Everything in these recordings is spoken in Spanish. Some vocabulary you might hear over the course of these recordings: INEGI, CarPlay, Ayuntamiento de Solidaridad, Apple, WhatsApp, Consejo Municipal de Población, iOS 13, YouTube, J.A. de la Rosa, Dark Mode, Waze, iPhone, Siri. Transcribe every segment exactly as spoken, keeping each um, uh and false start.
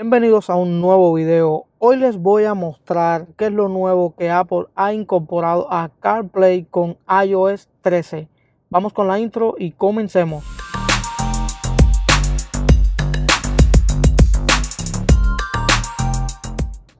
Bienvenidos a un nuevo video. Hoy les voy a mostrar qué es lo nuevo que Apple ha incorporado a CarPlay con i O S trece. Vamos con la intro y comencemos.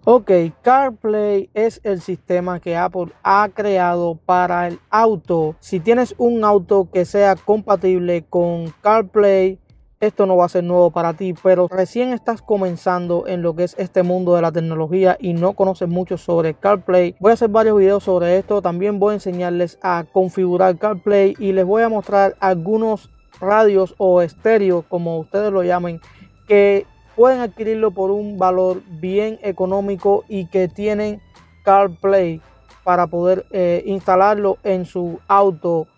Ok, CarPlay es el sistema que Apple ha creado para el auto. Si tienes un auto que sea compatible con CarPlay, esto no va a ser nuevo para ti, pero recién estás comenzando en lo que es este mundo de la tecnología y no conoces mucho sobre CarPlay. Voy a hacer varios videos sobre esto. También voy a enseñarles a configurar CarPlay y les voy a mostrar algunos radios o estéreos, como ustedes lo llamen, que pueden adquirirlo por un valor bien económico y que tienen CarPlay para poder eh, instalarlo en su auto.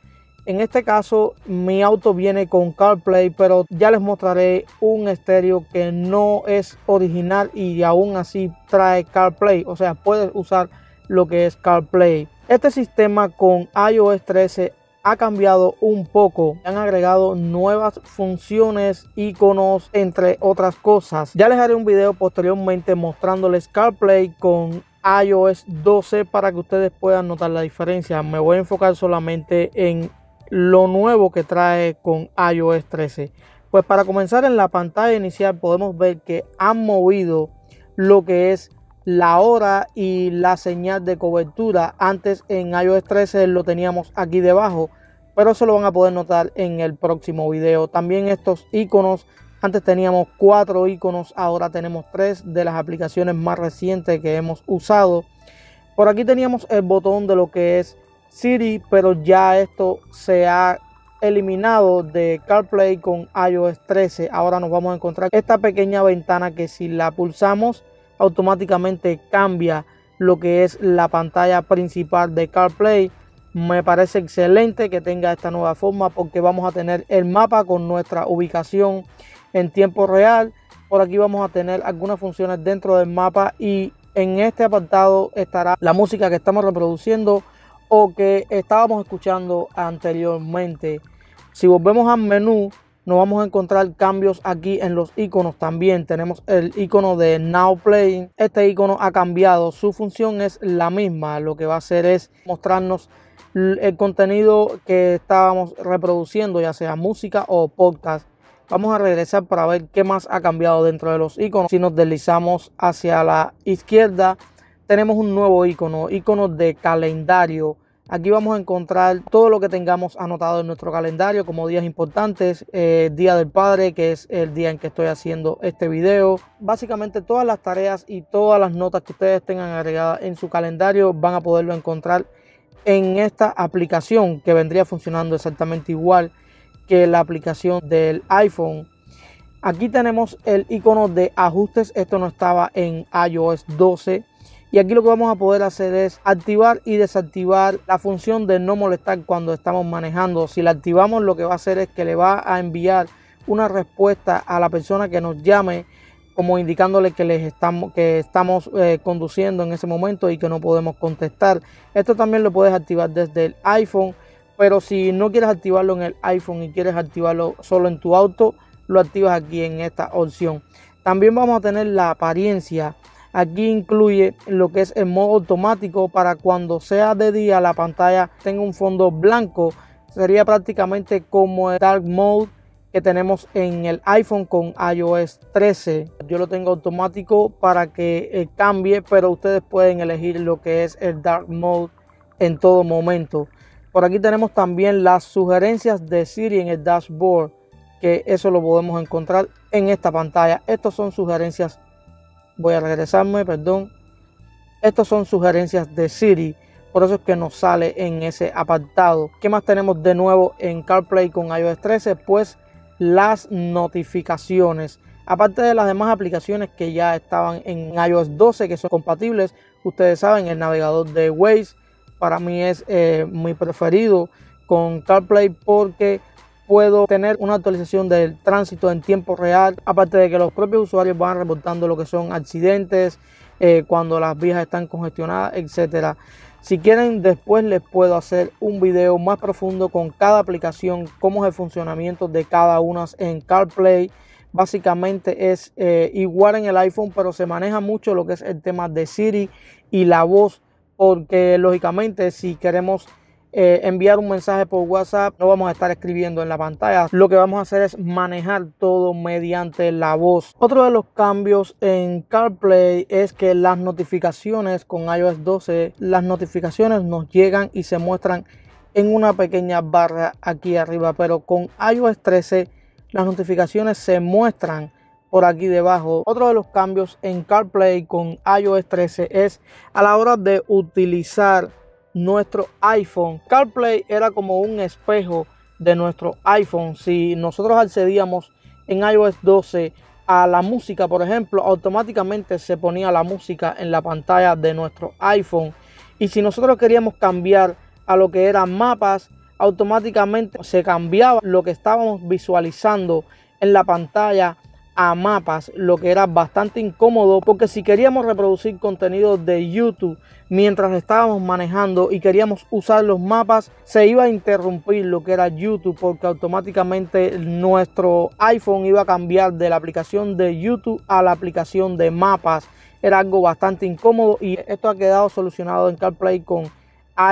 En este caso, mi auto viene con CarPlay, pero ya les mostraré un estéreo que no es original y aún así trae CarPlay. O sea, puedes usar lo que es CarPlay. Este sistema con i O S trece ha cambiado un poco. Han agregado nuevas funciones, iconos, entre otras cosas. Ya les haré un video posteriormente mostrándoles CarPlay con i O S doce para que ustedes puedan notar la diferencia. Me voy a enfocar solamente en lo nuevo que trae con i O S trece. Pues para comenzar, en la pantalla inicial podemos ver que han movido lo que es la hora y la señal de cobertura. Antes en i O S trece lo teníamos aquí debajo, pero eso lo van a poder notar en el próximo video. También estos iconos, antes teníamos cuatro iconos, ahora tenemos tres, de las aplicaciones más recientes que hemos usado. Por aquí teníamos el botón de lo que es Siri, pero ya esto se ha eliminado de CarPlay con i O S trece. Ahora nos vamos a encontrar esta pequeña ventana que, si la pulsamos, automáticamente cambia lo que es la pantalla principal de CarPlay. Me parece excelente que tenga esta nueva forma, porque vamos a tener el mapa con nuestra ubicación en tiempo real. Por aquí vamos a tener algunas funciones dentro del mapa, y en este apartado estará la música que estamos reproduciendo o que estábamos escuchando anteriormente. Si volvemos al menú, nos vamos a encontrar cambios aquí en los iconos. También tenemos el icono de Now Playing. Este icono ha cambiado, su función es la misma. Lo que va a hacer es mostrarnos el contenido que estábamos reproduciendo, ya sea música o podcast. Vamos a regresar para ver qué más ha cambiado dentro de los iconos. Si nos deslizamos hacia la izquierda, tenemos un nuevo icono, icono de calendario. Aquí vamos a encontrar todo lo que tengamos anotado en nuestro calendario, como días importantes, eh, Día del Padre, que es el día en que estoy haciendo este video. Básicamente todas las tareas y todas las notas que ustedes tengan agregadas en su calendario van a poderlo encontrar en esta aplicación, que vendría funcionando exactamente igual que la aplicación del iPhone. Aquí tenemos el icono de ajustes. Esto no estaba en i O S doce. Y aquí lo que vamos a poder hacer es activar y desactivar la función de no molestar cuando estamos manejando. Si la activamos, lo que va a hacer es que le va a enviar una respuesta a la persona que nos llame, como indicándole que les estamos, que estamos eh, conduciendo en ese momento y que no podemos contestar. Esto también lo puedes activar desde el iPhone, pero si no quieres activarlo en el iPhone y quieres activarlo solo en tu auto, lo activas aquí en esta opción. También vamos a tener la apariencia. Aquí incluye lo que es el modo automático para cuando sea de día la pantalla tenga un fondo blanco. Sería prácticamente como el Dark Mode que tenemos en el iPhone con i O S trece. Yo lo tengo automático para que eh, cambie, pero ustedes pueden elegir lo que es el Dark Mode en todo momento. Por aquí tenemos también las sugerencias de Siri en el dashboard, que eso lo podemos encontrar en esta pantalla. Estas son sugerencias. Voy a regresarme, perdón. Estas son sugerencias de Siri, por eso es que nos sale en ese apartado. ¿Qué más tenemos de nuevo en CarPlay con i O S trece? Pues las notificaciones. Aparte de las demás aplicaciones que ya estaban en i O S doce, que son compatibles, ustedes saben, el navegador de Waze para mí es eh, mi preferido con CarPlay, porque puedo tener una actualización del tránsito en tiempo real, aparte de que los propios usuarios van reportando lo que son accidentes, eh, cuando las vías están congestionadas, etcétera. Si quieren, después les puedo hacer un video más profundo con cada aplicación, cómo es el funcionamiento de cada una en CarPlay, básicamente es eh, igual en el iPhone, pero se maneja mucho lo que es el tema de Siri y la voz, porque lógicamente si queremos eh, enviar un mensaje por WhatsApp no vamos a estar escribiendo en la pantalla, lo que vamos a hacer es manejar todo mediante la voz. Otro de los cambios en CarPlay es que las notificaciones con iOS doce, las notificaciones nos llegan y se muestran en una pequeña barra aquí arriba, pero con iOS trece las notificaciones se muestran por aquí debajo. Otro de los cambios en CarPlay con iOS trece es a la hora de utilizar nuestro iPhone. CarPlay era como un espejo de nuestro iPhone. Si nosotros accedíamos en iOS doce a la música, por ejemplo, automáticamente se ponía la música en la pantalla de nuestro iPhone. Y si nosotros queríamos cambiar a lo que eran mapas, automáticamente se cambiaba lo que estábamos visualizando en la pantalla a mapas, lo que era bastante incómodo, porque si queríamos reproducir contenido de YouTube mientras estábamos manejando y queríamos usar los mapas, se iba a interrumpir lo que era YouTube, porque automáticamente nuestro iPhone iba a cambiar de la aplicación de YouTube a la aplicación de mapas. Era algo bastante incómodo y esto ha quedado solucionado en CarPlay con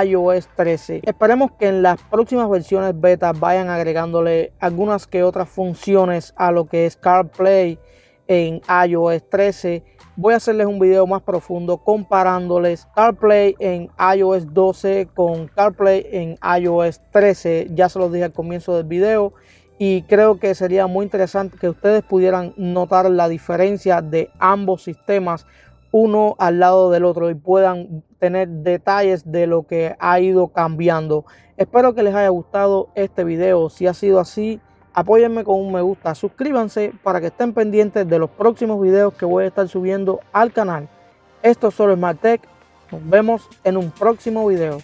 iOS trece. Esperemos que en las próximas versiones beta vayan agregándole algunas que otras funciones a lo que es CarPlay en iOS trece. Voy a hacerles un video más profundo comparándoles CarPlay en iOS doce con CarPlay en iOS trece. Ya se los dije al comienzo del video y creo que sería muy interesante que ustedes pudieran notar la diferencia de ambos sistemas, uno al lado del otro, y puedan tener detalles de lo que ha ido cambiando. Espero que les haya gustado este video. Si ha sido así, apóyenme con un me gusta, suscríbanse para que estén pendientes de los próximos videos que voy a estar subiendo al canal. Esto es solo Smart Tech. Nos vemos en un próximo video.